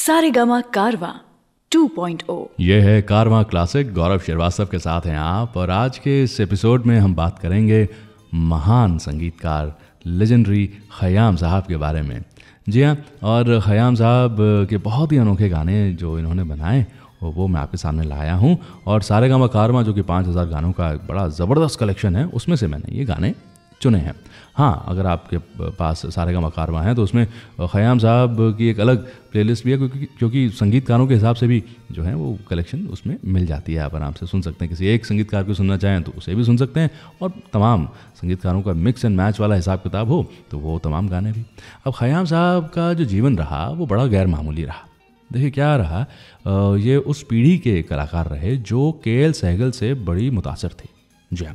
सारेगामा कारवां 2.0। ये है कारवां क्लासिक, गौरव श्रीवास्तव के साथ हैं आप। और आज के इस एपिसोड में हम बात करेंगे महान संगीतकार लेजेंडरी खयाम साहब के बारे में। जी हाँ, और खयाम साहब के बहुत ही अनोखे गाने जो इन्होंने बनाए वो मैं आपके सामने लाया हूँ। और सारेगामा कारवां जो कि 5000 गानों का एक बड़ा ज़बरदस्त कलेक्शन है, उसमें से मैंने ये गाने चुने हैं। हाँ, अगर आपके पास सारेगामा कारवां है तो उसमें खयाम साहब की एक अलग प्लेलिस्ट भी है, क्योंकि संगीतकारों के हिसाब से भी जो है वो कलेक्शन उसमें मिल जाती है। आप आराम से सुन सकते हैं, किसी एक संगीतकार को सुनना चाहें तो उसे भी सुन सकते हैं, और तमाम संगीतकारों का मिक्स एंड मैच वाला हिसाब किताब हो तो वो तमाम गाने भी। अब खयाम साहब का जो जीवन रहा वो बड़ा गैर मामूली रहा। देखिए क्या रहा, ये उस पीढ़ी के कलाकार रहे जो के.एल. सहगल से बड़ी मुतासर थे। जी हाँ,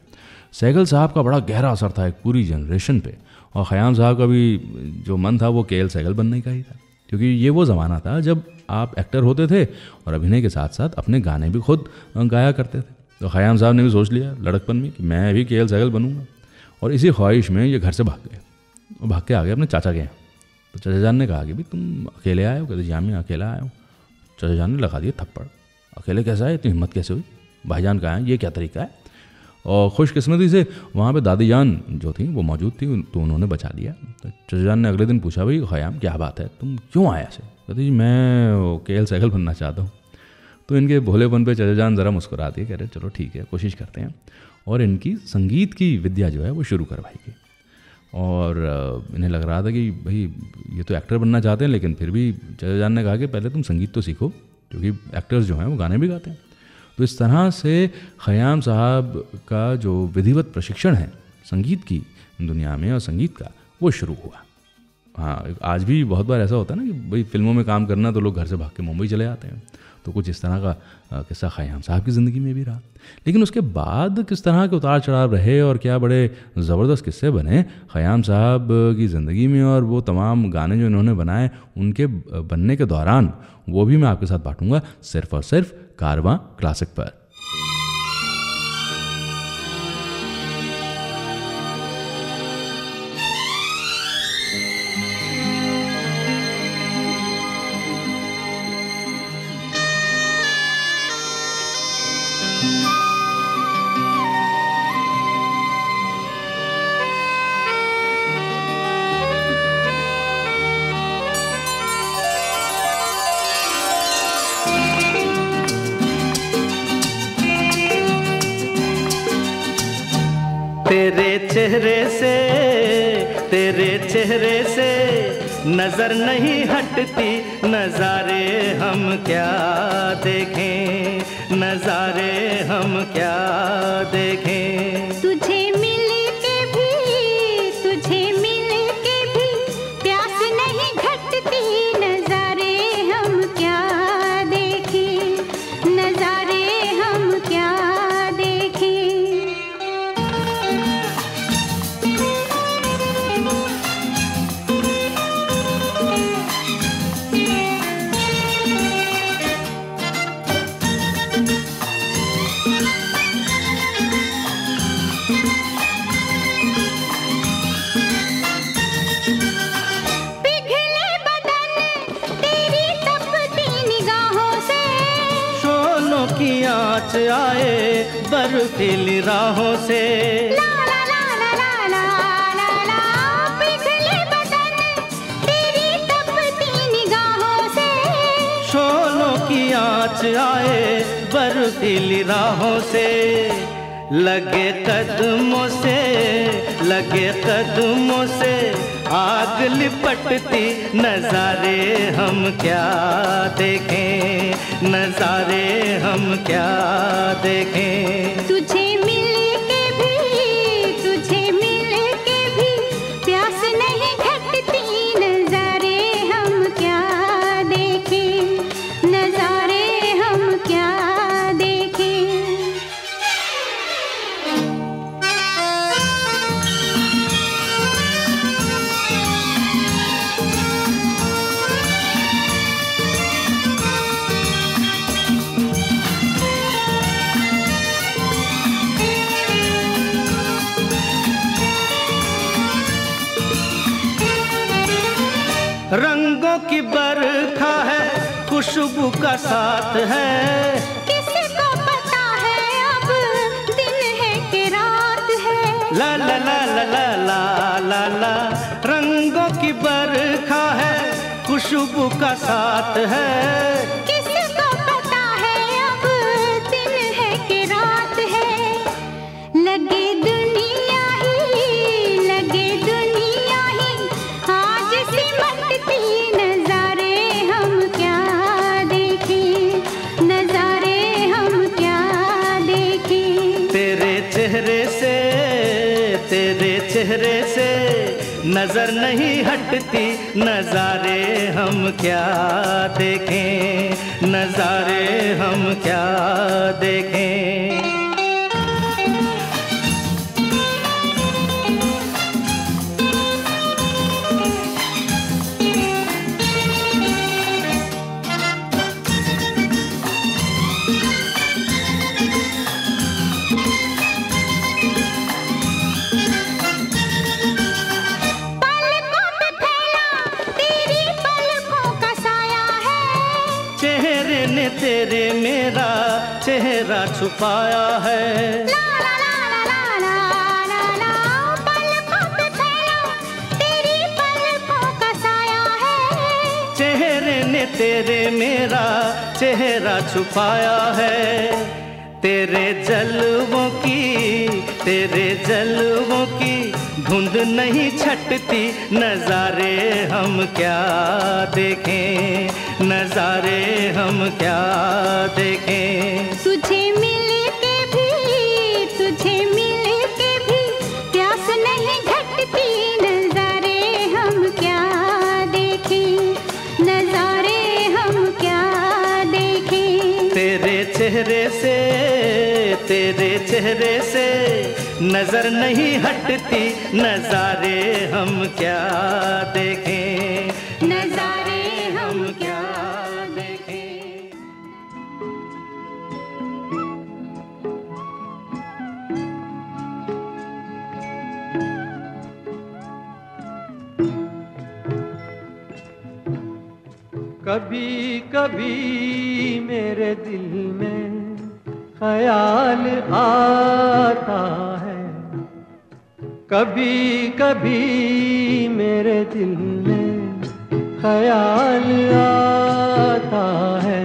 सहगल साहब का बड़ा गहरा असर था एक पूरी जनरेशन पे। और खयाम साहब का भी जो मन था वो के.एल. सहगल बनने का ही था, क्योंकि ये वो ज़माना था जब आप एक्टर होते थे और अभिनय के साथ साथ अपने गाने भी खुद गाया करते थे। तो खयाम साहब ने भी सोच लिया लड़कपन में कि मैं भी के.एल. सहगल बनूँगा, और इसी ख्वाहिश में ये घर से भाग गए और भाग के आ गए अपने चाचा के यहाँ। तो चाचा जान ने कहा कि भाई तुम अकेले आए हो? कहते जी हाँ मैं अकेला आया हूँ। चाचा जान ने लगा दिया थप्पड़। अकेले कैसा है, इतनी हिम्मत कैसे हुई? भाईजान कहाँ है, ये क्या तरीका है? और खुशकिस्मती से वहाँ पे दादी जान जो थी वो मौजूद थी, तो उन्होंने बचा लिया। तो चाचा जान ने अगले दिन पूछा, भाई खयाम क्या बात है, तुम क्यों आए ऐसे? कहते जी मैं के.एल. सहगल बनना चाहता हूँ। तो इनके भोलेपन पे चाचा जान ज़रा मुस्कुराती है, कह रहे चलो ठीक है कोशिश करते हैं। और इनकी संगीत की विद्या जो है वो शुरू करवाई गई। और इन्हें लग रहा था कि भाई ये तो एक्टर बनना चाहते हैं, लेकिन फिर भी चाचा जान ने कहा कि पहले तुम संगीत तो सीखो, क्योंकि एक्टर्स जो हैं वो गाने भी गाते हैं। तो इस तरह से खयाम साहब का जो विधिवत प्रशिक्षण है संगीत की दुनिया में और संगीत का, वो शुरू हुआ। हाँ, आज भी बहुत बार ऐसा होता है ना कि भाई फिल्मों में काम करना तो लोग घर से भाग के मुंबई चले जाते हैं। तो कुछ इस तरह का किस्सा खयाम साहब की ज़िंदगी में भी रहा। लेकिन उसके बाद किस तरह के उतार चढ़ाव रहे और क्या बड़े ज़बरदस्त किस्से बने खयाम साहब की ज़िंदगी में, और वो तमाम गाने जो इन्होंने बनाए उनके बनने के दौरान, वो भी मैं आपके साथ बांटूंगा सिर्फ और सिर्फ कारवां क्लासिक पर। तेरे चेहरे से नजर नहीं हटती, नजारे हम क्या देखें, नजारे हम क्या देखें। तुझे मिल के भी प्यास नहीं घटती, नजारे हम क्या देखें, नजारे हम क्या आए बर्फीली राहों से। ला ला ला ला ला ला ला ला, पिघले बदन तेरी तपती निगाहों से। शोलों की आँच आए बर्फीली राहों से, लगे कदमों से आग लिपटती, नजारे हम क्या देखें, नजारे हम क्या देखें। तुझे मिल के भी प्यास नहीं घटती, नजारे हम क्या देखें, नजारे हम क्या देखें। रंगों की बरखा है खुशबू का साथ है। किसको पता है अब दिन है कि रात है। ला ला ला ला ला ला ला ला रंगों की बरखा है, खुशबू का साथ है। किसको पता है अब दिन है कि रात है। लगे दुनिया ही, लगे दुनिया ही, आज सिमटती नजारे हम क्या देखें, नजारे हम क्या देखें। तेरे चेहरे से, तेरे चेहरे से नजर नहीं हटती, नजारे हम क्या देखें, नजारे हम क्या देखें। तेरे मेरा चेहरा छुपाया है। ला ला ला ला ला ला ला ला पलकों पे फैला तेरी पलकों का साया है। चेहरे ने तेरे मेरा चेहरा छुपाया है। तेरे जलवों की, तेरे जलवों की धुंध नहीं छटती, नजारे हम क्या देखें, नजारे हम क्या देखें। तुझे मिलके भी, तुझे मिलके भी प्यास नहीं घटती, नजारे हम क्या देखें, नजारे हम क्या देखें। तेरे चेहरे से, तेरे चेहरे से नजर नहीं हटती, नजारे हम क्या देखें, नजारे हम क्या देखें। कभी कभी मेरे दिल में ख्याल आता है, कभी कभी मेरे दिल में ख्याल आता है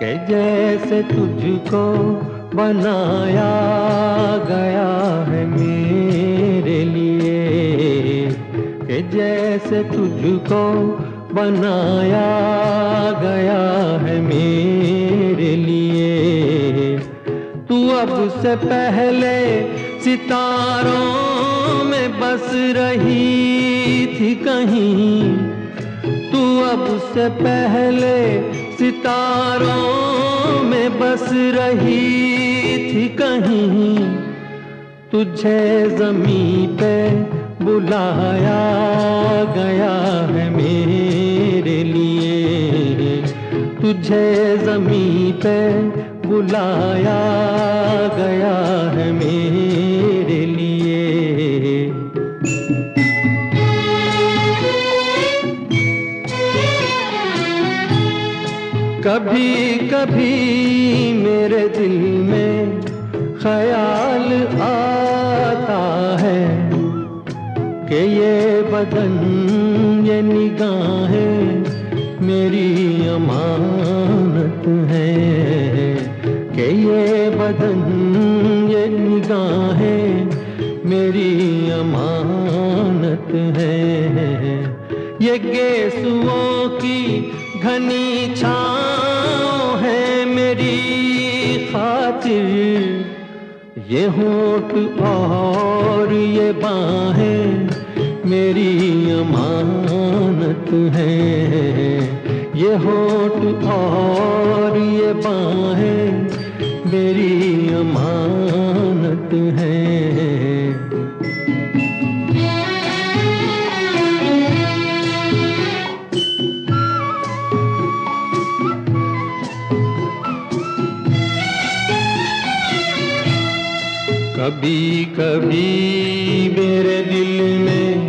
कि जैसे तुझको बनाया गया है मेरे लिए, कि जैसे तुझको बनाया गया है मेरे लिए। तू अब से पहले सितारों में बस रही थी कहीं, तू अब से पहले सितारों में बस रही थी कहीं। तुझे जमीन पे बुलाया गया है मेरे लिए, तुझे जमीन पे बुलाया गया है मेरे लिए। कभी कभी मेरे दिल में ख्याल आता है कि ये बदन, ये निगाहें मेरी अमानत है, कि ये बदन, ये निगाहें मेरी अमानत है। ये गेसुओं की घनी छाँव है मेरी खातिर, ये होंठ और ये बाहें मेरी अमानत है, ये होंठ और ये बाहें मेरी अमानत है। कभी कभी मेरे दिल में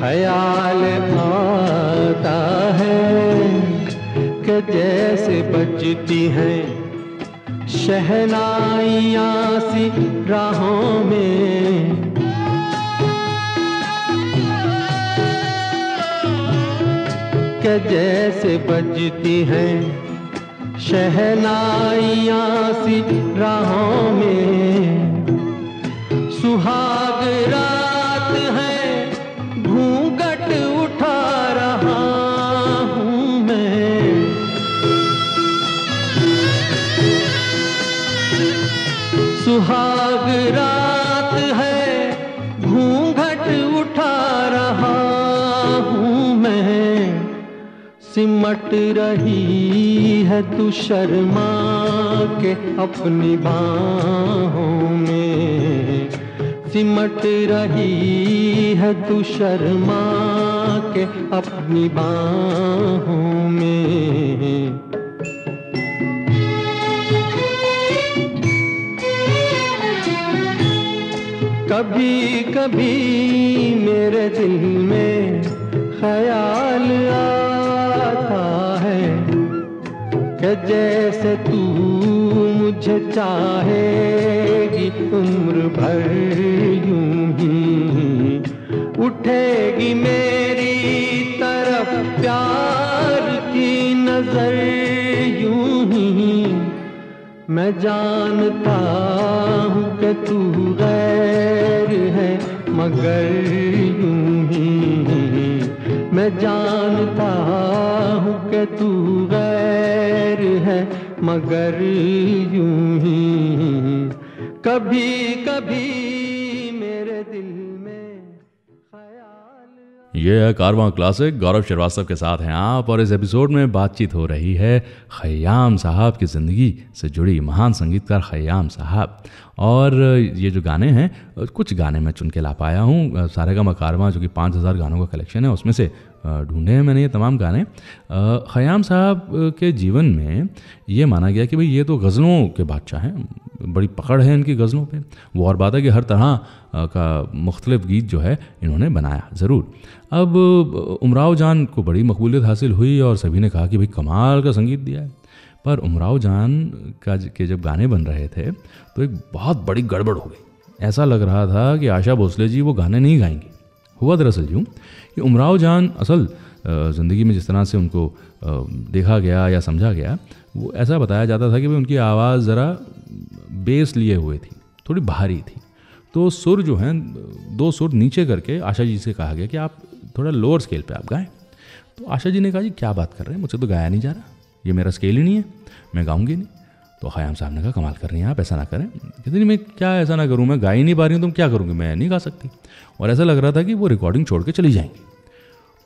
ख्याल आता है जैसे बजती हैं शहनाइयाँ सी राहों में। के जैसे बजती हैं शहनाइयाँ सी राहों में। सुहाग रात है घूंघट उठा रहा हूँ मैं। सुहाग रात है घूंघट उठा रहा हूँ मैं। सिमट रही है तू शर्मा के अपनी बाहों में। सिमट रही है तू शर्मा के अपनी बाहों में। कभी कभी मेरे दिल में ख्याल के जैसे तू मुझे चाहेगी उम्र भर यूं ही। उठेगी मेरी तरफ प्यार की नजर यूं ही। मैं जानता हूँ कि तू गैर है मगर यूं ही। मैं जानता हूँ कि तू है मगर यूं ही। कभी कभी मेरे दिल में ख्याल। ये है कारवां क्लासिक, गौरव श्रीवास्तव के साथ हैं आप और इस एपिसोड में बातचीत हो रही है खय्याम साहब की ज़िंदगी से जुड़ी। महान संगीतकार खय्याम साहब। और ये जो गाने हैं कुछ गाने मैं चुन के ला पाया हूँ। सारेगामा कारवां जो कि 5000 गानों का कलेक्शन है उसमें से ढूंढे हैं मैंने ये तमाम गाने। खय्याम साहब के जीवन में ये माना गया कि भाई ये तो गज़लों के बादशाह हैं, बड़ी पकड़ है इनकी गज़लों पे। वो और बात है कि हर तरह का मुख्तलिफ गीत जो है इन्होंने बनाया ज़रूर। अब उमराव जान को बड़ी मकबूलियत हासिल हुई और सभी ने कहा कि भाई कमाल का संगीत दिया है। पर उमराव जान के जब गाने बन रहे थे तो एक बहुत बड़ी गड़बड़ हो गई। ऐसा लग रहा था कि आशा भोसले जी वो गाने नहीं गाएंगी। हुआ दरअसल यूँ कि उमराव जान असल ज़िंदगी में जिस तरह से उनको देखा गया या समझा गया वो ऐसा बताया जाता था कि भाई उनकी आवाज़ ज़रा बेस लिए हुए थी, थोड़ी भारी थी। तो सुर जो हैं 2 सुर नीचे करके आशा जी से कहा गया कि आप थोड़ा लोअर स्केल पे आप गाएं। तो आशा जी ने कहा जी क्या बात कर रहे हैं, मुझसे तो गाया नहीं जा रहा, ये मेरा स्केल ही नहीं है, मैं गाऊँगी नहीं। तो खय्याम साहब ने कहा कमाल कर रही हैं आप, ऐसा ना करें। कहते नहीं मैं क्या ऐसा ना करूं, मैं गा ही नहीं पा रही हूं, तुम क्या करूँगी, मैं नहीं गा सकती। और ऐसा लग रहा था कि वो रिकॉर्डिंग छोड़ के चली जाएंगी।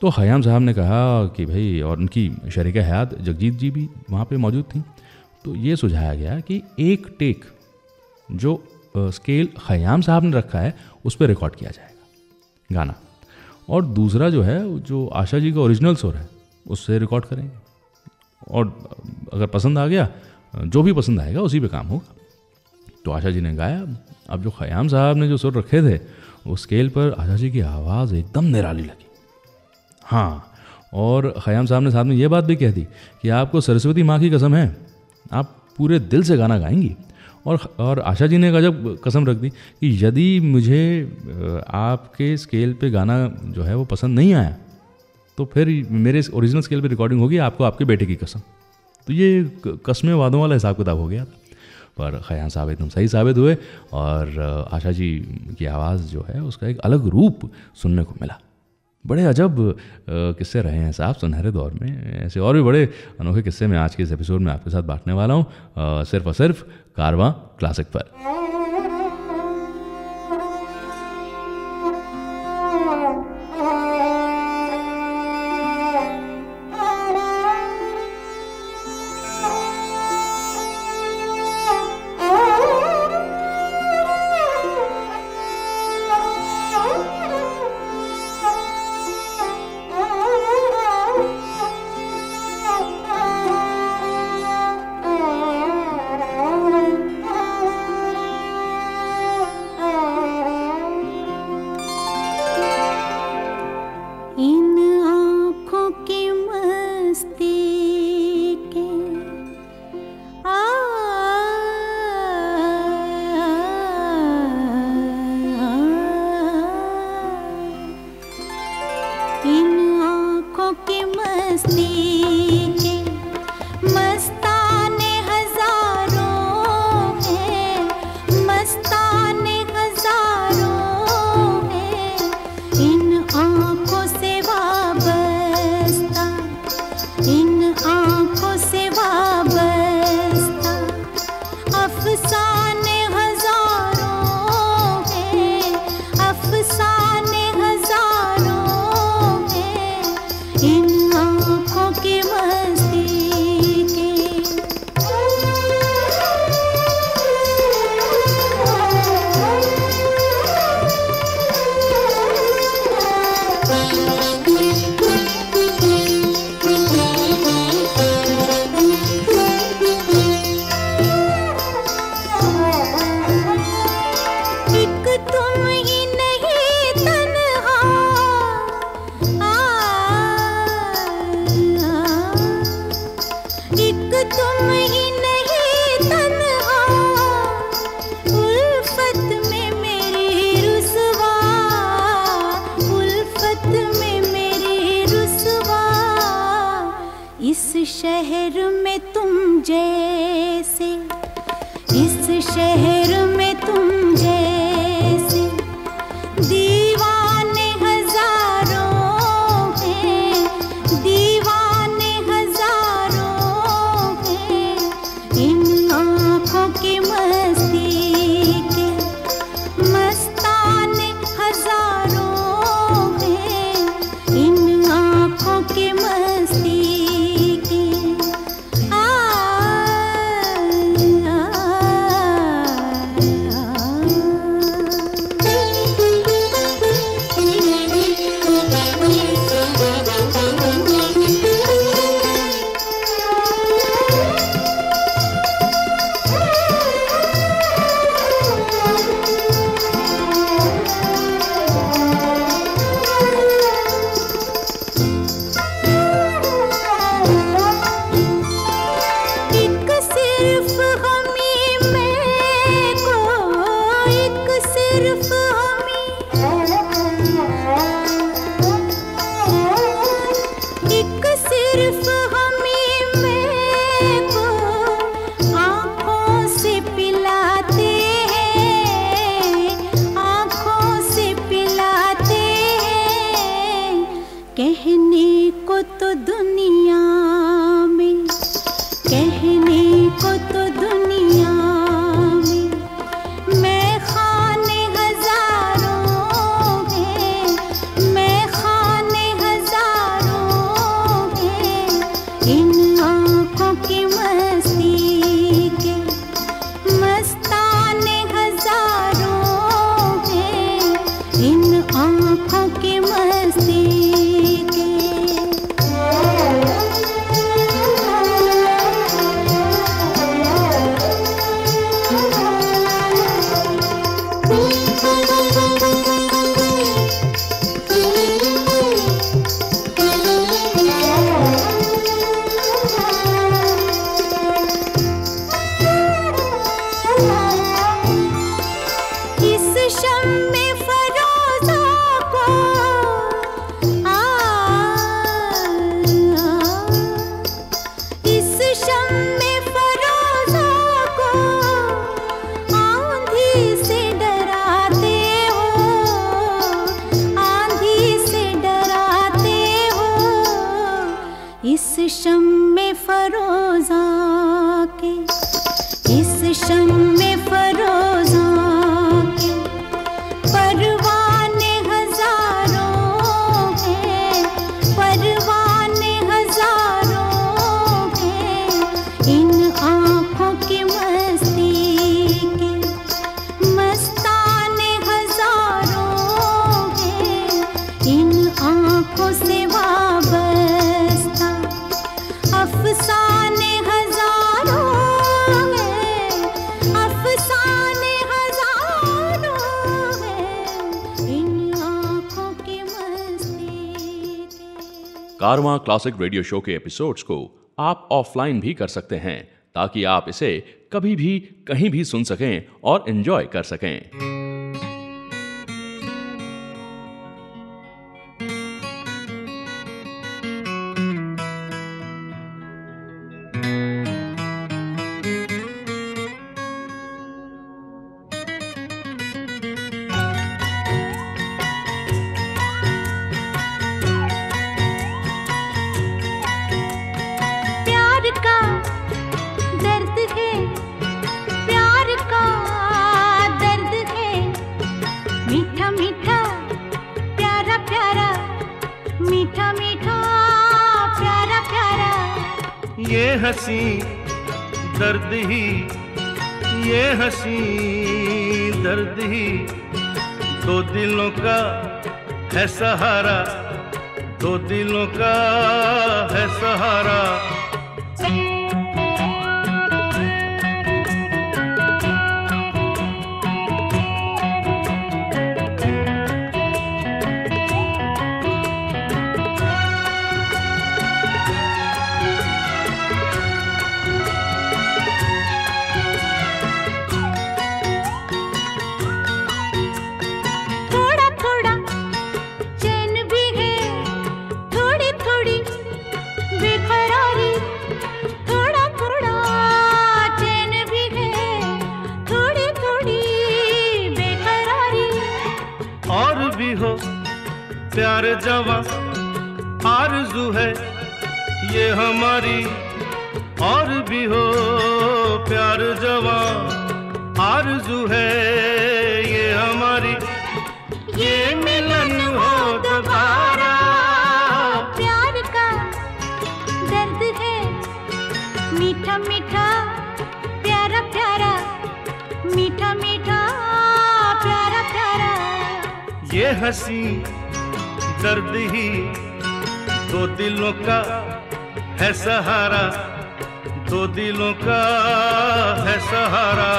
तो खय्याम साहब ने कहा कि भाई, और उनकी शरीक हयात जगजीत जी भी वहाँ पे मौजूद थी, तो ये सुझाया गया कि एक टेक जो स्केल खय्याम साहब ने रखा है उस पर रिकॉर्ड किया जाएगा गाना, और दूसरा जो है जो आशा जी का ओरिजिनल सुर है उससे रिकॉर्ड करेंगे, और अगर पसंद आ गया, जो भी पसंद आएगा उसी पे काम होगा। तो आशा जी ने गाया। अब जो खय्याम साहब ने जो सुर रखे थे उस स्केल पर आशा जी की आवाज़ एकदम निराली लगी। हाँ, और खय्याम साहब ने साथ में ये बात भी कह दी कि आपको सरस्वती माँ की कसम है, आप पूरे दिल से गाना गाएंगी। और आशा जी ने गजब कसम रख दी कि यदि मुझे आपके स्केल पे गाना जो है वो पसंद नहीं आया तो फिर मेरे ओरिजिनल स्केल पर रिकॉर्डिंग होगी, आपको आपके बेटे की कसम। तो ये कसमें वादों वाला हिसाब किताब हो गया था। पर खय्याम साहब एकदम सही साबित हुए और आशा जी की आवाज़ जो है उसका एक अलग रूप सुनने को मिला। बड़े अजब किस्से रहे हैं साहब सुनहरे दौर में। ऐसे और भी बड़े अनोखे किस्से मैं आज के इस एपिसोड में आपके साथ बांटने वाला हूँ, सिर्फ और सिर्फ कारवां क्लासिक पर। इस शहर में तुम जैसे, इस शहर में तुम जैसे दीवाने हजारों हैं, दीवाने हजारों हैं। इन आँखों की मस्ती के मस्ताने हजारों हैं, इन आँखों की मस्ती के। कारवां क्लासिक रेडियो शो के एपिसोड्स को आप ऑफलाइन भी कर सकते हैं ताकि आप इसे कभी भी कहीं भी सुन सकें और एंजॉय कर सकें। सहारा दो दिलों का है सहारा। खरारी जवां आरज़ू है ये हमारी और भी हो प्यार जवां आरज़ू है ये हमारी ये मिलन हो दोबारा प्यार का दर्द है मीठा मीठा प्यारा प्यारा मीठा मीठा प्यारा प्यारा ये हंसी दर्द ही दो दिलों का है सहारा दो दिलों का है सहारा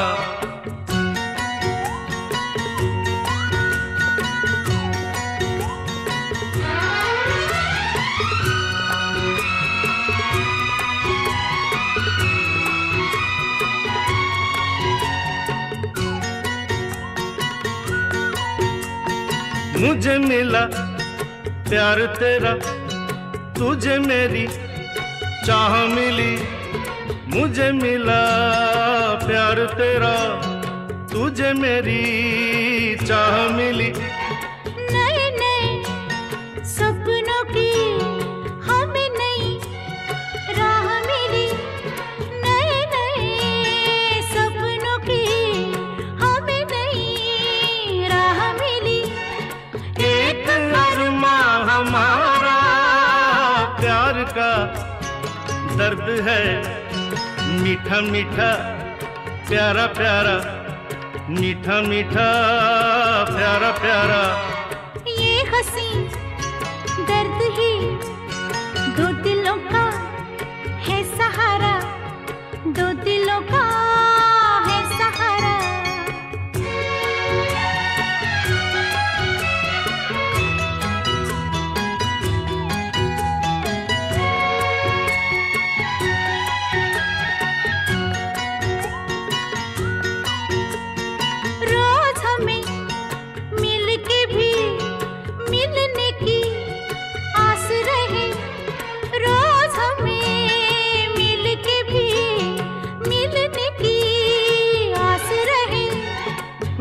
मुझे मिला प्यार तेरा तुझे मेरी चाह मिली मुझे मिला प्यार तेरा तुझे मेरी चाह मिली नए नए सपनों की हमें नई राह मिली नए नए सपनों की हमें नई राह मिली एक अरमा हमारा प्यार का दर्द है मीठा मीठा प्यारा प्यारा मीठा मीठा प्यारा प्यारा ये हंसी दर्द ही दो दिलों का है सहारा दो दिलों का है सहारा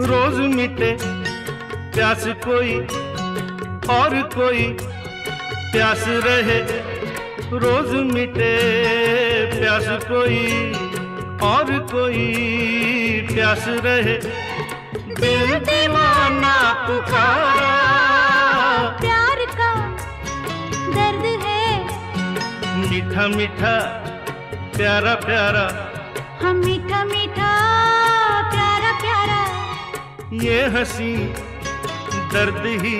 रोज मिटे प्यास कोई और कोई प्यास रहे रोज मिटे प्यास कोई और कोई प्यास रहे दिल दीवाना पुकारा प्यार का दर्द है मीठा मीठा प्यारा प्यारा हम मीठा मीठा ये हंसी दर्द ही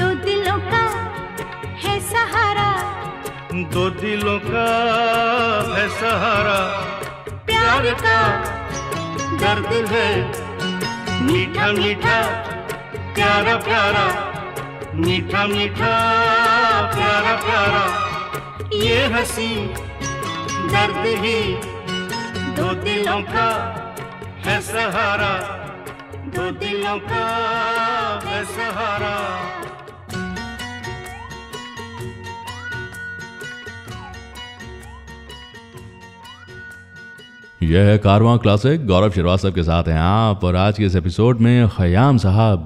दो दिलों का है सहारा दो दिलों का है सहारा प्यार का दर्द है मीठा मीठा प्यारा प्यारा मीठा मीठा प्यारा प्यारा ये हंसी दर्द ही दो दिलों का है सहारा दो दिलों का है सहारा यह है कारवां क्लासिक। गौरव श्रीवास्तव के साथ हैं आप और आज के इस एपिसोड में खयाम साहब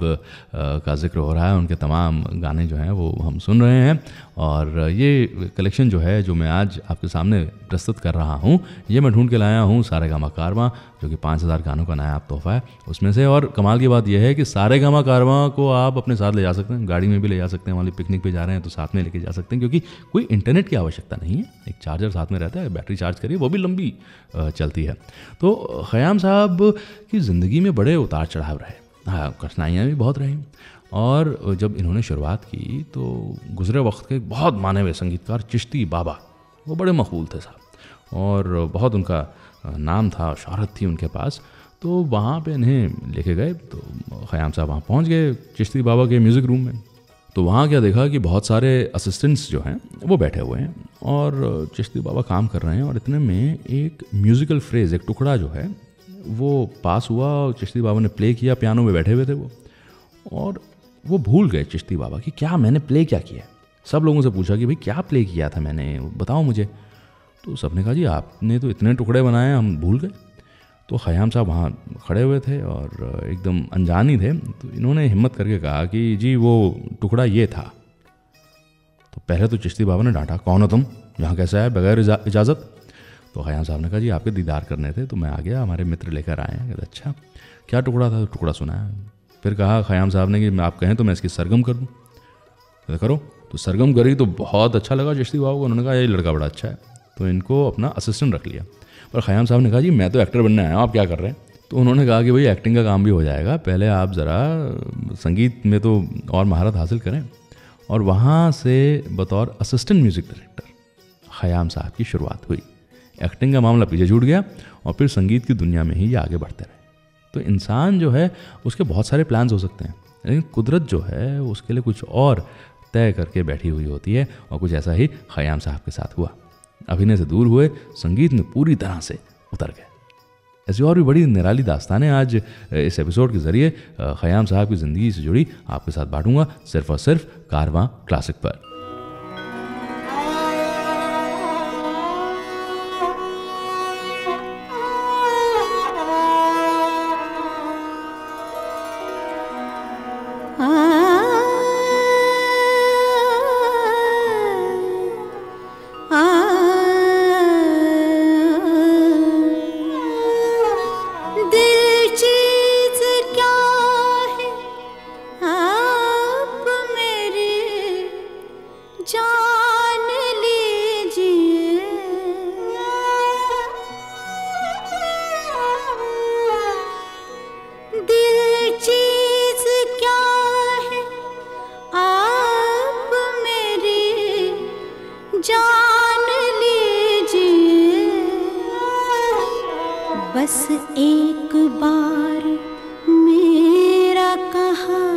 का जिक्र हो रहा है। उनके तमाम गाने जो हैं वो हम सुन रहे हैं और ये कलेक्शन जो है जो मैं आज आपके सामने प्रस्तुत कर रहा हूँ ये मैं ढूंढ के लाया हूँ सारेगामा कारवां जो कि 5000 गानों का नायाब तोहफा है उसमें से। और कमाल की बात यह है कि सारेगामा कारवां को आप अपने साथ ले जा सकते हैं, गाड़ी में भी ले जा सकते हैं, वाली पिकनिक पे जा रहे हैं तो साथ में लेके जा सकते हैं क्योंकि कोई इंटरनेट की आवश्यकता नहीं है। एक चार्जर साथ में रहता है, बैटरी चार्ज करिए, वो भी लंबी चलती है। तो खयाम साहब की ज़िंदगी में बड़े उतार चढ़ाव रहे, हाँ कठिनाइयाँ भी बहुत रहीं और जब इन्होंने शुरुआत की तो गुज़रे वक्त के बहुत माने हुए संगीतकार चिश्ती बाबा वो बड़े मकबूल थे साहब और बहुत उनका नाम था, शोहरत थी उनके पास। तो वहाँ पे इन्हें लेके गए तो खयाम साहब वहाँ पहुँच गए चिश्ती बाबा के म्यूज़िक रूम में। तो वहाँ क्या देखा कि बहुत सारे असिस्टेंट्स जो हैं वो बैठे हुए हैं और चिश्ती बाबा काम कर रहे हैं और इतने में एक म्यूज़िकल फ्रेज़, एक टुकड़ा जो है वो पास हुआ और चिश्ती बाबा ने प्ले किया। पियानो में बैठे हुए थे वो और वो भूल गए चिश्ती बाबा कि क्या मैंने प्ले क्या किया। सब लोगों से पूछा कि भाई क्या प्ले किया था मैंने, बताओ मुझे। तो सबने कहा जी आपने तो इतने टुकड़े बनाए हम भूल गए। तो ख़याम साहब वहाँ खड़े हुए थे और एकदम अनजान ही थे। तो इन्होंने हिम्मत करके कहा कि जी वो टुकड़ा ये था। तो पहले तो चिश्ती बाबा ने डांटा, कौन हो तुम, यहाँ कैसे आए बगैर इजाज़त। तो ख़याम साहब ने कहा जी आपके दीदार करने थे तो मैं आ गया, हमारे मित्र लेकर आए हैं। अच्छा क्या टुकड़ा था? तो टुकड़ा सुनाया। फिर कहा ख़याम साहब ने कि आप कहें तो मैं इसकी सरगम कर दूँ। तो करो। तो सरगम करी तो बहुत अच्छा लगा चिश्ती बाबा को। उन्होंने कहा ये लड़का बड़ा अच्छा है, तो इनको अपना असिस्टेंट रख लिया। पर ख़याम साहब ने कहा जी मैं तो एक्टर बनने आया हूँ, आप क्या कर रहे हैं? तो उन्होंने कहा कि भाई एक्टिंग का काम भी हो जाएगा, पहले आप ज़रा संगीत में तो और महारत हासिल करें। और वहाँ से बतौर असिस्टेंट म्यूज़िक डायरेक्टर ख़याम साहब की शुरुआत हुई। एक्टिंग का मामला पीछे छूट गया और फिर संगीत की दुनिया में ही ये आगे बढ़ते रहे। तो इंसान जो है उसके बहुत सारे प्लान्स हो सकते हैं, लेकिन कुदरत जो है उसके लिए कुछ और तय करके बैठी हुई होती है, और कुछ ऐसा ही ख़याम साहब के साथ हुआ। अभिनय से दूर हुए, संगीत में पूरी तरह से उतर गए। ऐसी और भी बड़ी निराली दास्तानें आज इस एपिसोड के ज़रिए ख़याम साहब की ज़िंदगी से जुड़ी आपके साथ बांटूंगा, सिर्फ और सिर्फ कारवां क्लासिक पर। बस एक बार मेरा कहा,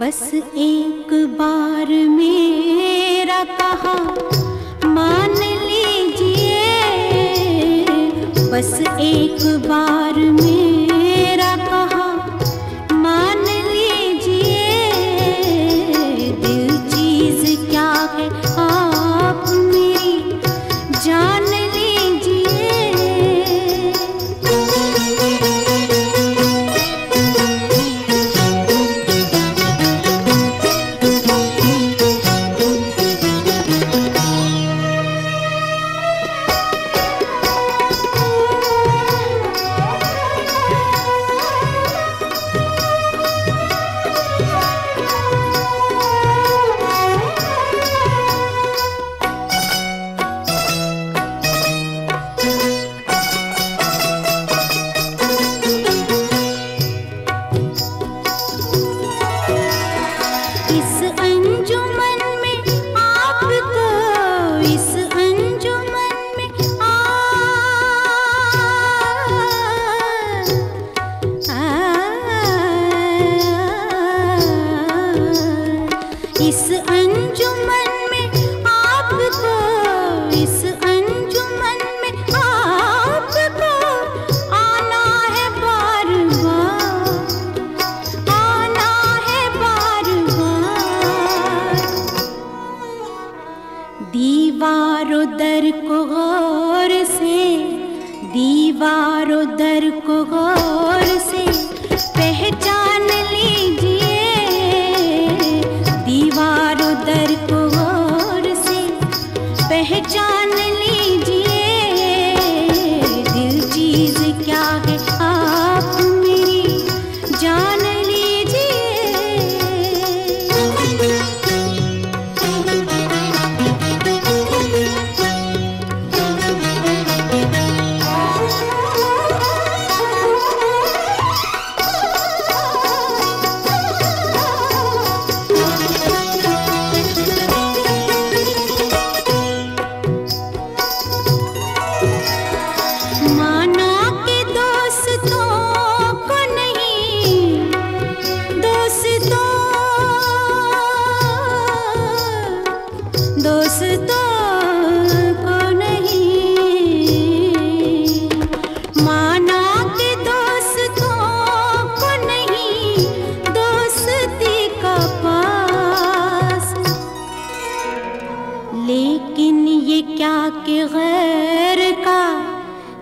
बस एक बार मेरा कहा मान लीजिए, बस एक बार मेरा कहा मान लीजिए। दिल चीज़ क्या है आप मेरी जान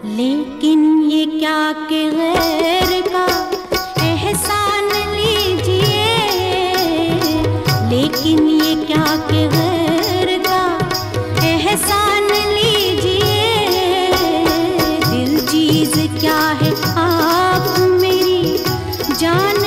लेकिन ये क्या कि गैर का एहसान लीजिए, लेकिन ये क्या कि गैर का एहसान लीजिए। दिल चीज क्या है आप मेरी जान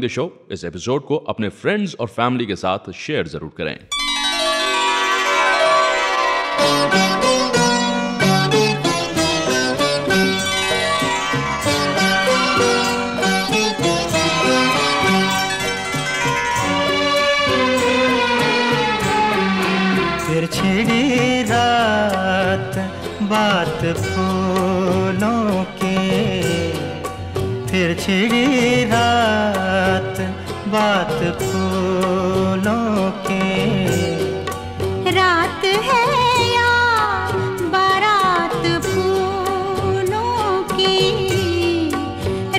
the show। इस एपिसोड को अपने फ्रेंड्स और फैमिली के साथ शेयर जरूर करें। फिर छिड़ी रात बात फूलों के, फिर छिड़ी रात बात फूलों के। रात है या बारात फूलों की,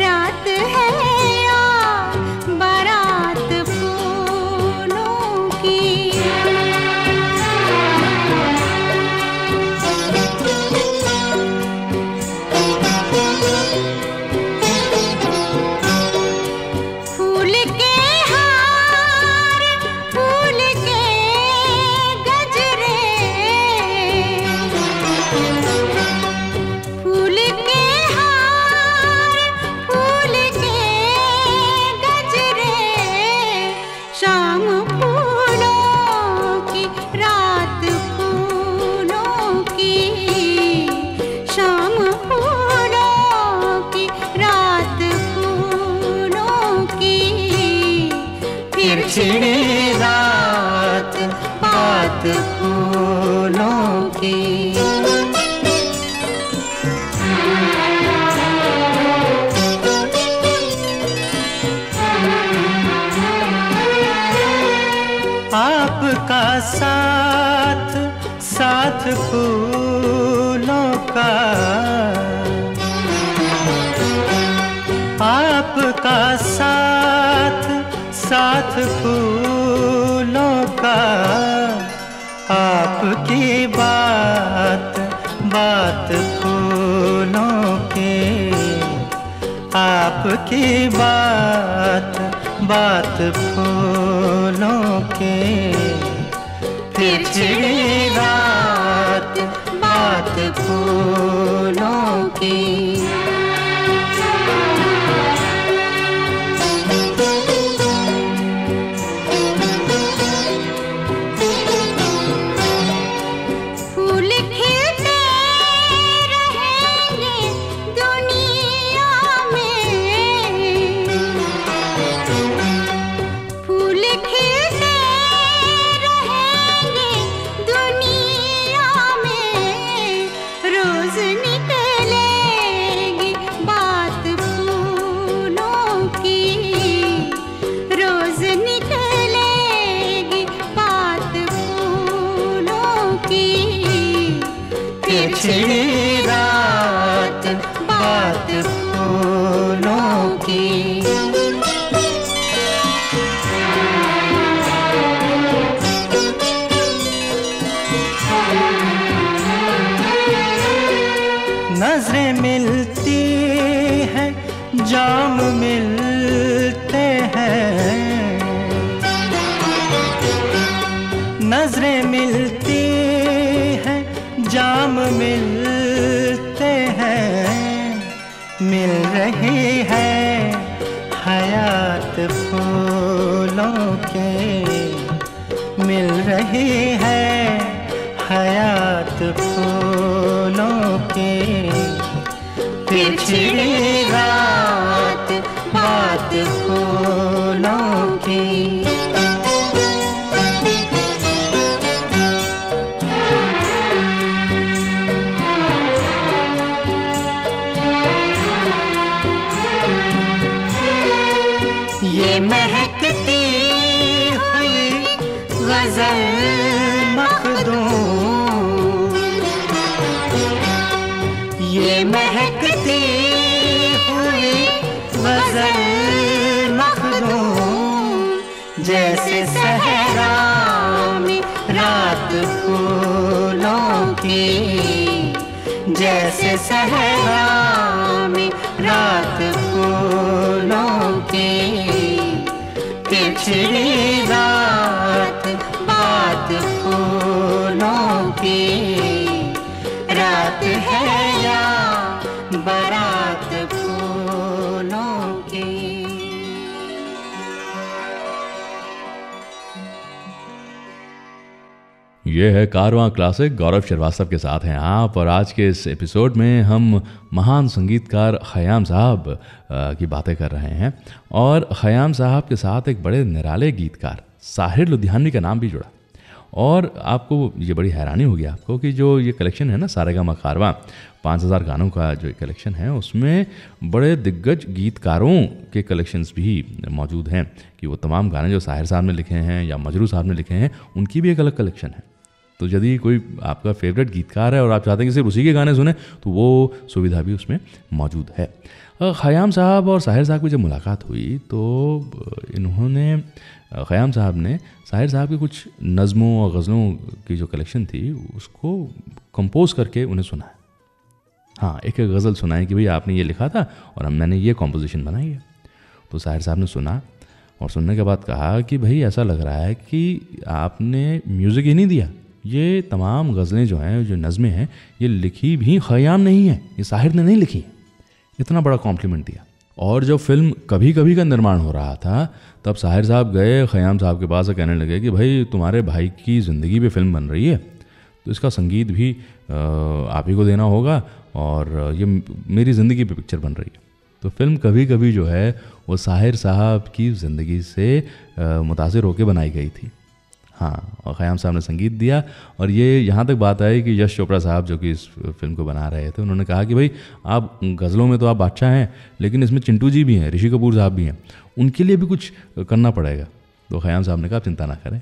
रात है या बारात फूलों की। आपका साथ साथ फूलों का, आपकी बात बात फूलों के, आपकी बात बात फूलों के। फिर छिड़ी रात बात फूलों की। पिछली रात बात फूलों की, नजरें मिलती हैं जाम मिलते हैं, नजरें मिलती हैं जाम मिलते हैं, मिल रही है हयात फूलों के, मिल रही है हयात फूलों के। पिछली रात बात फूलों की, ये महकती हुई गजल मखदूम, ये महकती हुई गजल मखदूम, जैसे सहरा में रात फूलों की, जैसे सहरा में रात फूलों की। पिछली रात बात फूलों की, रात है या बारात फूलों की। ये है कारवां क्लासिक, गौरव श्रीवास्तव के साथ हैं आप। और आज के इस एपिसोड में हम महान संगीतकार खयाम साहब की बातें कर रहे हैं, और खयाम साहब के साथ एक बड़े निराले गीतकार साहिर लुधियानवी का नाम भी जुड़ा। और आपको ये बड़ी हैरानी होगी आपको कि जो ये कलेक्शन है ना सारेगामा कारवां, 5000 गानों का जो कलेक्शन है, उसमें बड़े दिग्गज गीतकारों के कलेक्शंस भी मौजूद हैं कि वो तमाम गाने जो साहिर साहब ने लिखे हैं या मजरू साहब ने लिखे हैं, उनकी भी एक अलग कलेक्शन है। तो यदि कोई आपका फेवरेट गीतकार है और आप चाहते हैं कि सिर्फ उसी के गाने सुने, तो वो सुविधा भी उसमें मौजूद है। खयाम साहब और साहिर साहब की जब मुलाकात हुई तो इन्होंने, खयाम साहब ने साहिर साहब के कुछ नज़मों और गज़लों की जो कलेक्शन थी उसको कंपोज करके उन्हें सुनाया। हाँ, एक एक गज़ल सुनाई कि भाई आपने ये लिखा था और हम मैंने ये कॉम्पोजिशन बनाई है। तो साहिर साहब ने सुना और सुनने के बाद कहा कि भाई ऐसा लग रहा है कि आपने म्यूज़िक ही नहीं दिया, ये तमाम गज़लें जो हैं, जो नज़में हैं, ये लिखी भी खयाम नहीं है, ये साहिर ने नहीं लिखी। इतना बड़ा कॉम्प्लीमेंट दिया। और जब फिल्म कभी कभी का निर्माण हो रहा था, तब साहिर साहब गए खयाम साहब के पास और कहने लगे कि भाई तुम्हारे भाई की ज़िंदगी पे फिल्म बन रही है, तो इसका संगीत भी आप ही को देना होगा, और ये मेरी ज़िंदगी पे पिक्चर बन रही है। तो फिल्म कभी कभी जो है वो साहिर साहब की ज़िंदगी से मुतासिर होकर बनाई गई थी। हाँ, और खयाम साहब ने संगीत दिया। और ये यहाँ तक बात आई कि यश चोपड़ा साहब जो कि इस फिल्म को बना रहे थे, उन्होंने कहा कि भाई आप गज़लों में तो आप बादशाह हैं, लेकिन इसमें चिंटू जी भी हैं, ऋषि कपूर साहब भी हैं, उनके लिए भी कुछ करना पड़ेगा। तो खयाम साहब ने कहा चिंता ना करें,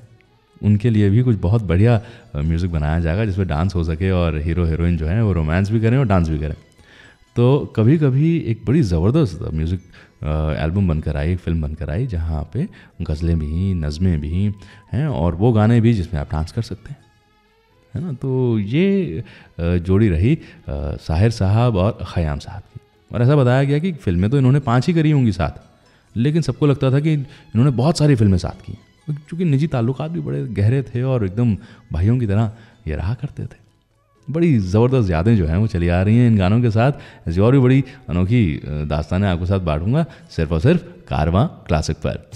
उनके लिए भी कुछ बहुत बढ़िया म्यूज़िक बनाया जाएगा जिसमें डांस हो सके और हीरो हीरोइन जो हैं वो रोमांस भी करें और डांस भी करें। तो कभी कभी एक बड़ी ज़बरदस्त म्यूज़िक एल्बम बनकर आई, फिल्म बनकर आई, जहाँ पे गज़लें भी, नज़में भी हैं, और वो गाने भी जिसमें आप डांस कर सकते हैं, है ना। तो ये जोड़ी रही साहिर साहब और खयाम साहब की। और ऐसा बताया गया कि फिल्में तो इन्होंने 5 ही करी होंगी साथ, लेकिन सबको लगता था कि इन्होंने बहुत सारी फिल्में साथ की, क्योंकि निजी ताल्लुकात भी बड़े गहरे थे और एकदम भाइयों की तरह ये रहा करते थे। बड़ी ज़बरदस्त यादें जो हैं वो चली आ रही हैं इन गानों के साथ। ऐसी और भी बड़ी अनोखी दास्तानें आपके साथ बांटूंगा सिर्फ और सिर्फ कारवां क्लासिक पर।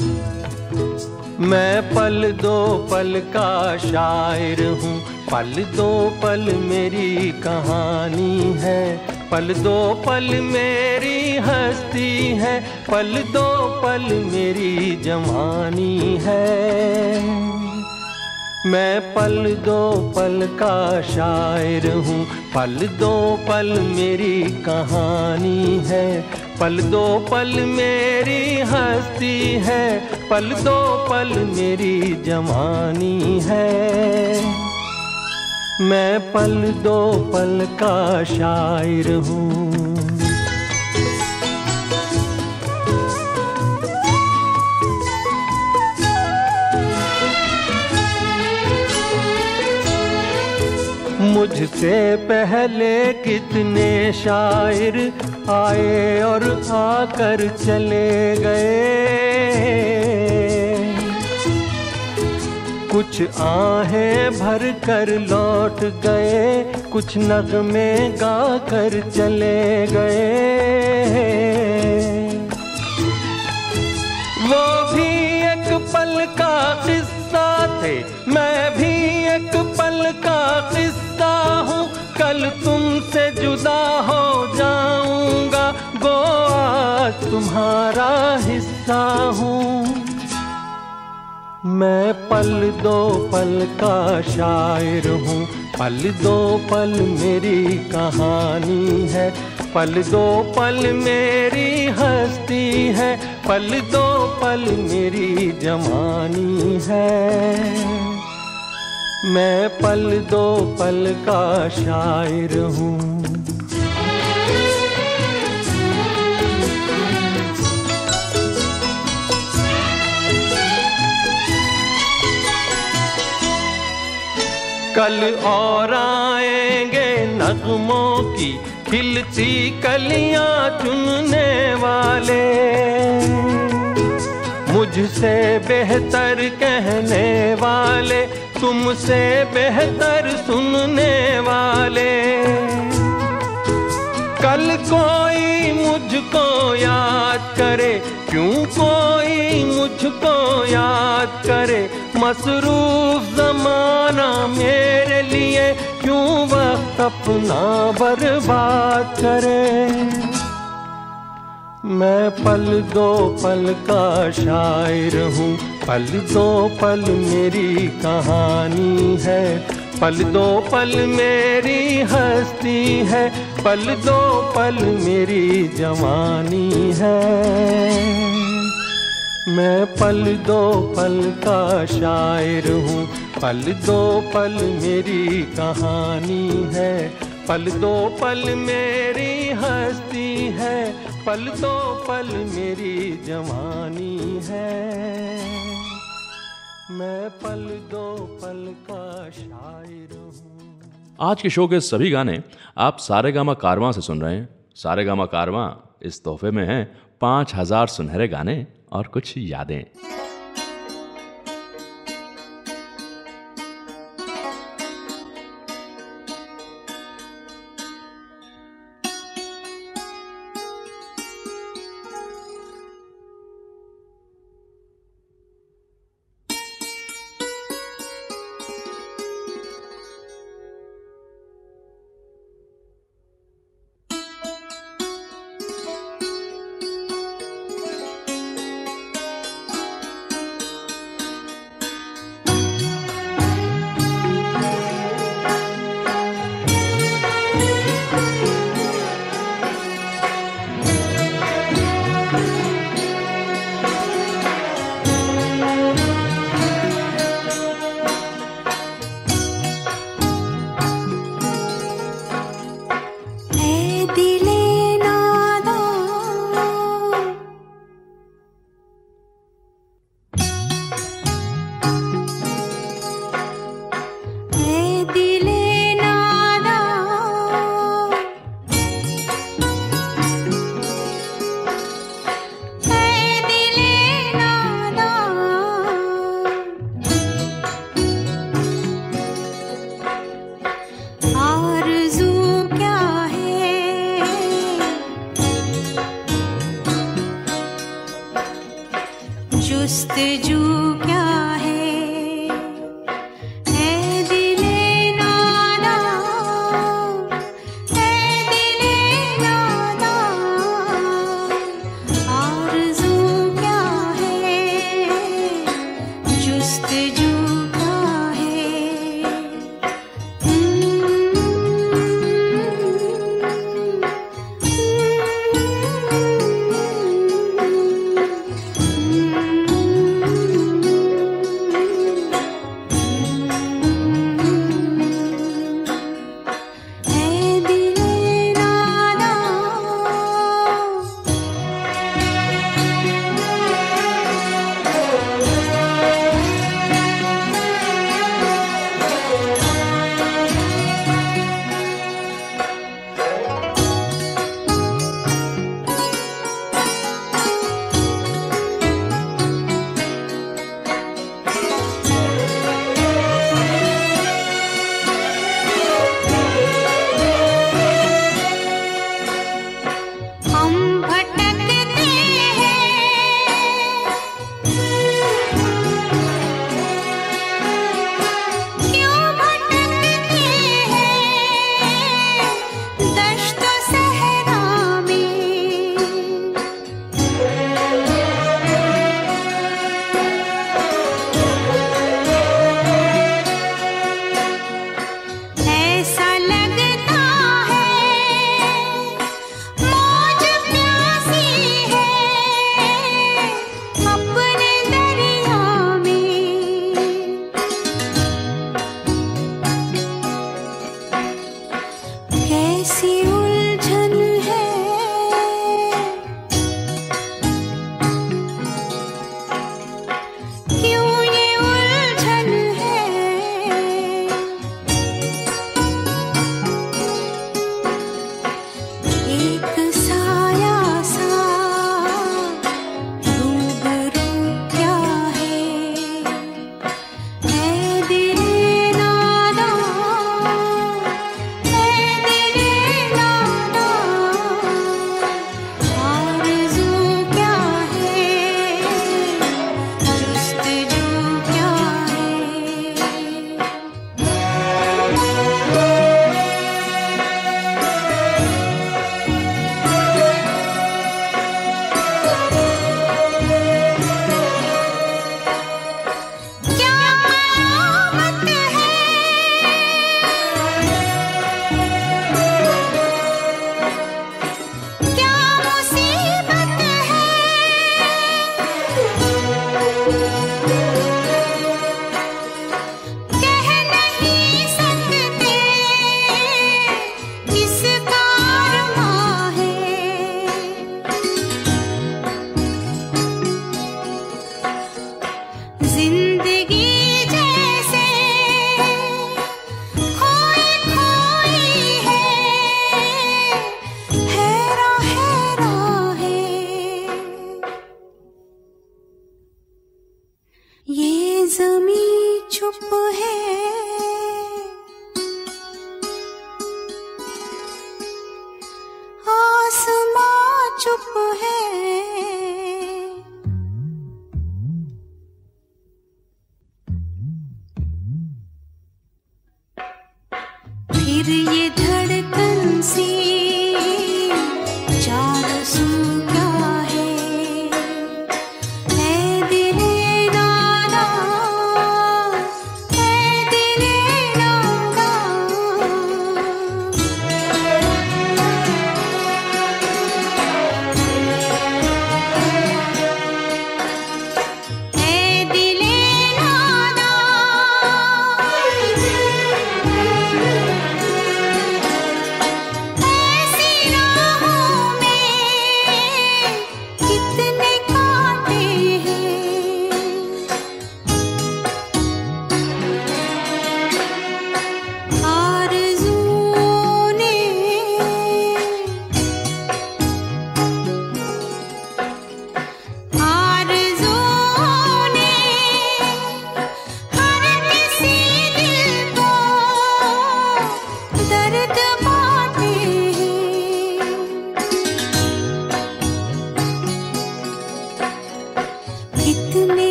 मैं पल दो पल का शायर हूँ, पल दो पल मेरी कहानी है, पल दो पल मेरी हस्ती है, पल दो पल मेरी जवानी है। मैं पल दो पल का शायर हूँ, पल दो पल मेरी कहानी है, पल दो पल मेरी हस्ती है, पल दो पल मेरी जवानी है। मैं पल दो पल का शायर हूँ। मुझसे पहले कितने शायर आए और आकर चले गए, कुछ आहें भर कर लौट गए, कुछ नगमे गा कर चले गए। वो भी एक पल का किस्सा थे, मैं भी एक पल का किस्सा हूँ। कल तुमसे जुदा हो जाऊंगा, गो आज तुम्हारा हिस्सा हूँ। मैं पल दो पल का शायर हूँ, पल दो पल मेरी कहानी है, पल दो पल मेरी हस्ती है, पल दो पल मेरी जवानी है। मैं पल दो पल का शायर हूँ। कल और आएंगे नगमों की खिलती कलियां चुनने वाले, मुझसे बेहतर कहने वाले, तुमसे बेहतर सुनने वाले। कल कोई मुझको याद करे, क्यों कोई मुझको याद करे, मसरूफ जमाना मेरे लिए क्यों वक्त अपना बर्बाद करे। मैं पल दो पल का शायर हूँ, पल दो पल मेरी कहानी है, पल दो पल मेरी हस्ती है, पल दो पल मेरी जवानी है। मैं पल दो पल का शायर हूँ, पल दो पल मेरी कहानी है, पल दो पल मेरी हस्ती है, पल दो पल मेरी जवानी है। मैं पल दो पल का शायर हूँ। आज के शो के सभी गाने आप सारेगामा कारवां से सुन रहे हैं। सारेगामा कारवां इस तोहफे में हैं 5000 सुनहरे गाने और कुछ यादें।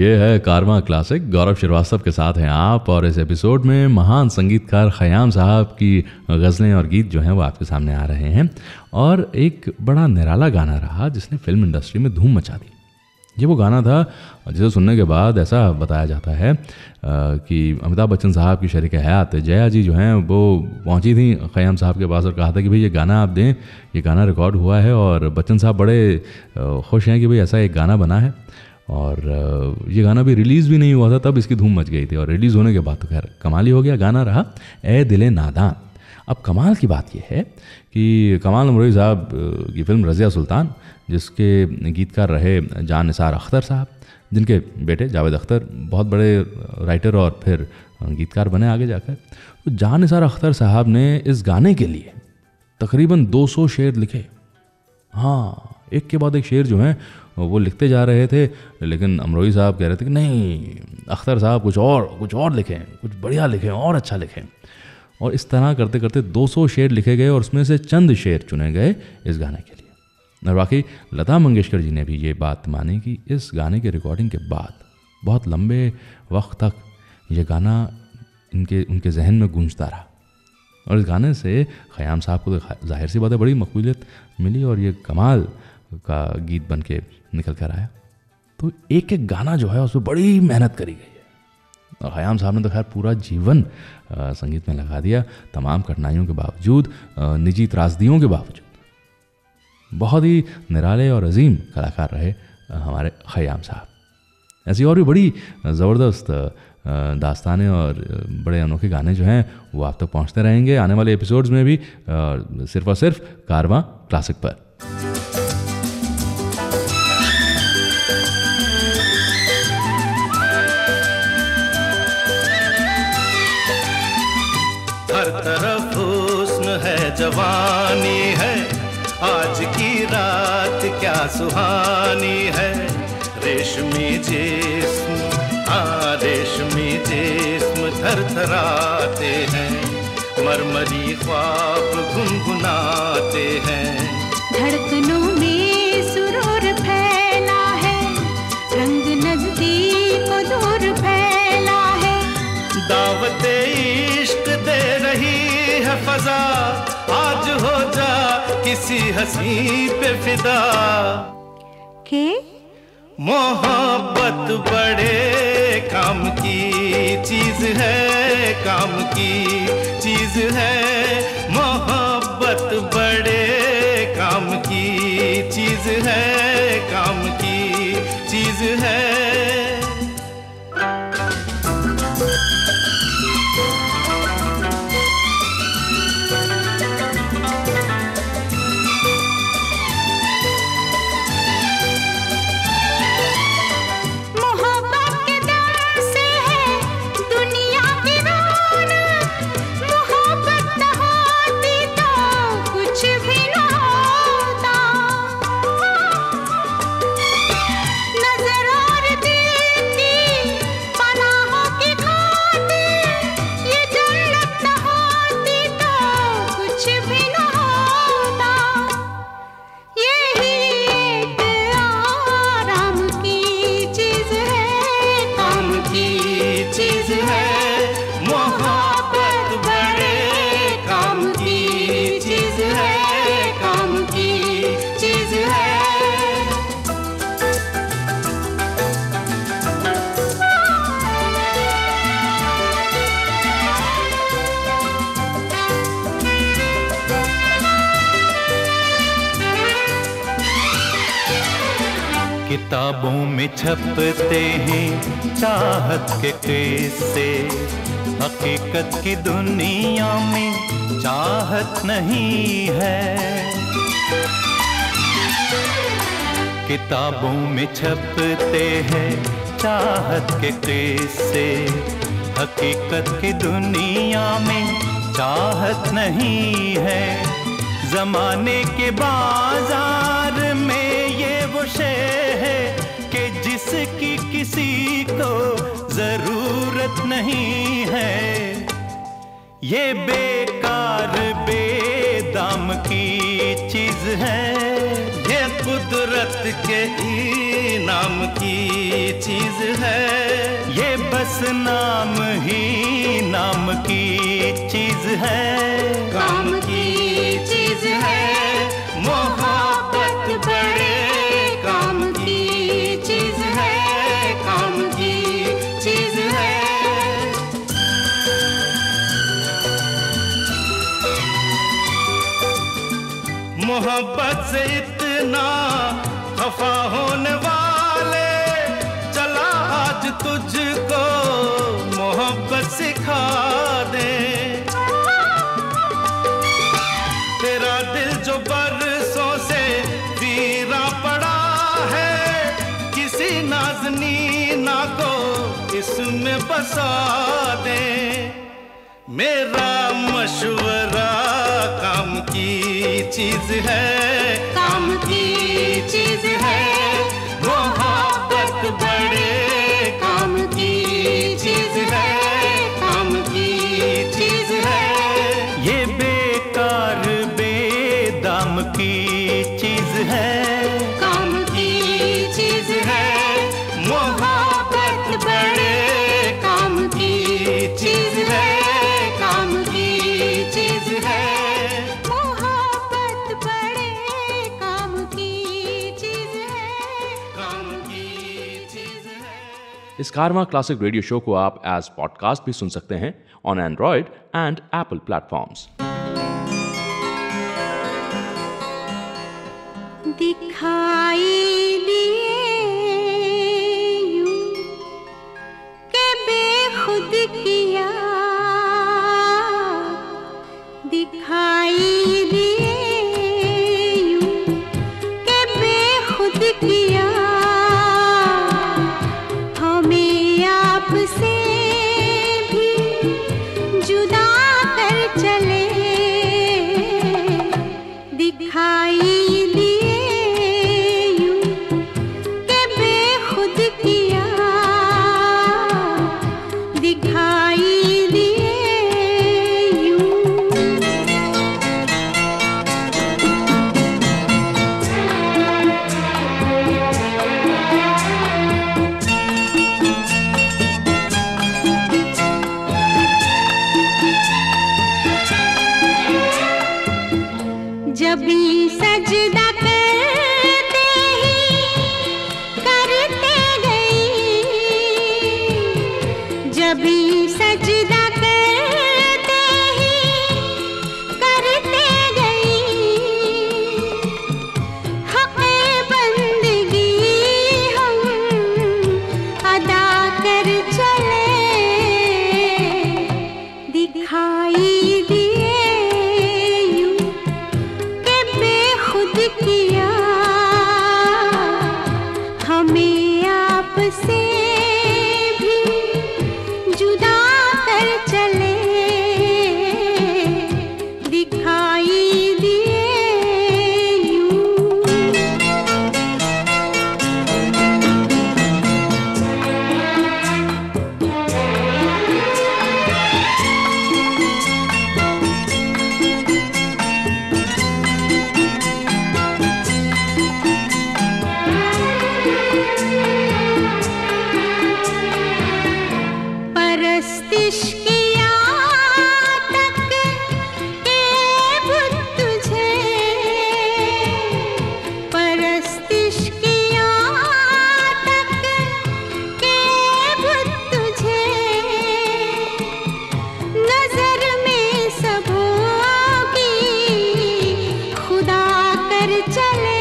ये है कारवा क्लासिक। गौरव श्रीवास्तव के साथ हैं आप और इस एपिसोड में महान संगीतकार खयाम साहब की गज़लें और गीत जो हैं वो आपके सामने आ रहे हैं। और एक बड़ा निराला गाना रहा जिसने फिल्म इंडस्ट्री में धूम मचा दी। ये वो गाना था जिसे सुनने के बाद ऐसा बताया जाता है कि अमिताभ बच्चन साहब की शरीक हयात जया जी जो हैं वो पहुंची थी खयाम साहब के पास और कहा था कि भाई ये गाना आप दें, ये गाना रिकॉर्ड हुआ है। और बच्चन साहब बड़े खुश हैं कि भाई ऐसा एक गाना बना है। और ये गाना भी रिलीज़ भी नहीं हुआ था, तब इसकी धूम मच गई थी। और रिलीज़ होने के बाद तो खैर कमाल ही हो गया। गाना रहा ए दिले नादान। अब कमाल की बात यह है कि कमाल उमरोई साहब की फिल्म रज़िया सुल्तान, जिसके गीतकार रहे जान निसार अख्तर साहब, जिनके बेटे जावेद अख्तर बहुत बड़े राइटर और फिर गीतकार बने आगे जाकर, तो जान निसार अख्तर साहब ने इस गाने के लिए तकरीबन 200 शेर लिखे। हाँ, एक के बाद एक शेर जो हैं वो लिखते जा रहे थे, लेकिन अमरोही साहब कह रहे थे कि नहीं, अख्तर साहब कुछ और लिखें, कुछ बढ़िया लिखें और अच्छा लिखें। और इस तरह करते करते 200 शेर लिखे गए और उसमें से चंद शेर चुने गए इस गाने के लिए। और बाकी लता मंगेशकर जी ने भी ये बात मानी कि इस गाने के रिकॉर्डिंग के बाद बहुत लंबे वक्त तक ये गाना उनके जहन में गूंजता रहा। और इस गाने से खयाम साहब को तो जाहिर सी बात है बड़ी मकबूलियत मिली और ये कमाल का गीत बन के निकल कर आया। तो एक एक गाना जो है उसमें बड़ी मेहनत करी गई है। और खयाम साहब ने तो खैर पूरा जीवन संगीत में लगा दिया, तमाम कठिनाइयों के बावजूद, निजी त्रासदियों के बावजूद। बहुत ही निराले और अजीम कलाकार रहे हमारे खयाम साहब। ऐसी और भी बड़ी ज़बरदस्त दास्तानें और बड़े अनोखे गाने जो हैं वो आप तक पहुँचते रहेंगे आने वाले एपिसोड्स में भी, सिर्फ और सिर्फ कारवां क्लासिक पर। जवानी है, आज की रात क्या सुहानी है। रेशमी जिस्म, हाँ रेशमी जिस्म थरथराते हैं, मरमरी ख्वाब गुनगुनाते हैं। धड़कनों में सुरूर फैला है, रंग नजदीक दूर फैला है। दावते इश्क दे रही है फजा, आज हो जा किसी हसी पे फिदा। के मोहब्बत बड़े काम की चीज है, काम की चीज है। मोहब्बत बड़े काम की चीज है, काम की चीज है। किताबों में छपते हैं चाहत के किस्से, हकीकत की दुनिया में चाहत नहीं है। किताबों में छपते हैं चाहत के किस्से, हकीकत की दुनिया में चाहत नहीं है। जमाने के बाजार में है कि जिसकी किसी को जरूरत नहीं है। ये बेकार बेदाम की चीज है, ये कुदरत के इनाम की चीज है। ये बस नाम ही नाम की चीज है, काम की चीज है। मोहब्बत बड़े मोहब्बत से इतना खफा होने वाले, चला आज तुझको मोहब्बत सिखा दे। तेरा दिल जो बरसों से वीरा पड़ा है, किसी नाजनी ना को इसमें बसा दे। मेरा मशवरा काम की चीज है, काम की चीज है। मोहब्बत बड़े काम की चीज है, काम की चीज है। ये बेकार बेदाम की चीज है, काम की चीज है। मोहब्बत बड़े काम की चीज है। इस कारवां क्लासिक रेडियो शो को आप एज पॉडकास्ट भी सुन सकते हैं on Android and Apple platforms. दिखाई दिए यूं के बेखुद किया, दिखाई दिए यूं के बेखुद किया। जुदा कर चले से भी जुदा कर चले दिखाई दिए यूं। परस्तिश किया तक ए बुत तुझे, परस्तिश किया तक ए बुत तुझे, नजर में सबोगी खुदा कर चले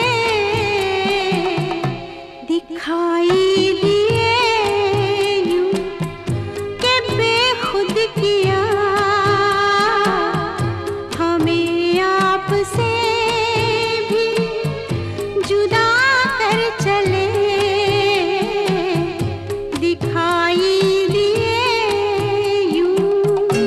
दिखाई किया हमें आपसे भी जुदा कर चले दिखाई दिए यूं। बहुत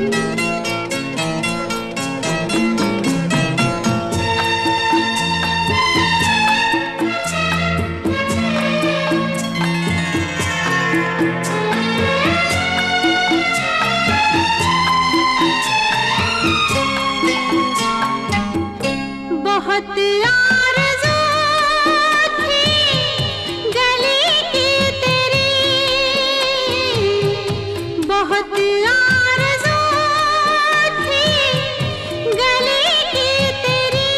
आरज़ू थी गली की तेरी, बहुत आरज़ू थी गली की तेरी,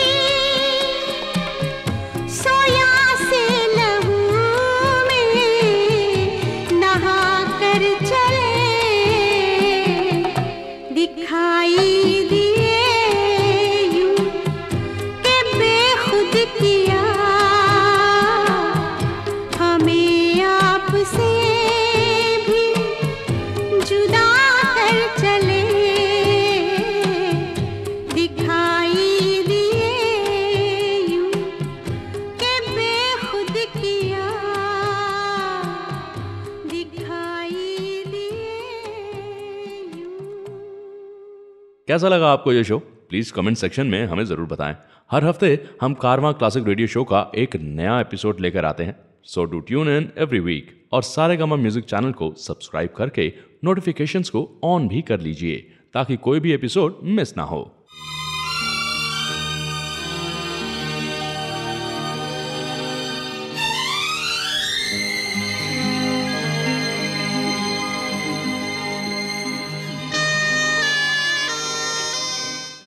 सोया से लहू में नहा कर चले दिखाई दिए। कैसा लगा आपको ये शो? प्लीज़ कमेंट सेक्शन में हमें ज़रूर बताएं। हर हफ्ते हम कारवां क्लासिक रेडियो शो का एक नया एपिसोड लेकर आते हैं। So do tune in every week और सारेगामा म्यूजिक चैनल को सब्सक्राइब करके नोटिफिकेशंस को ऑन भी कर लीजिए ताकि कोई भी एपिसोड मिस ना हो।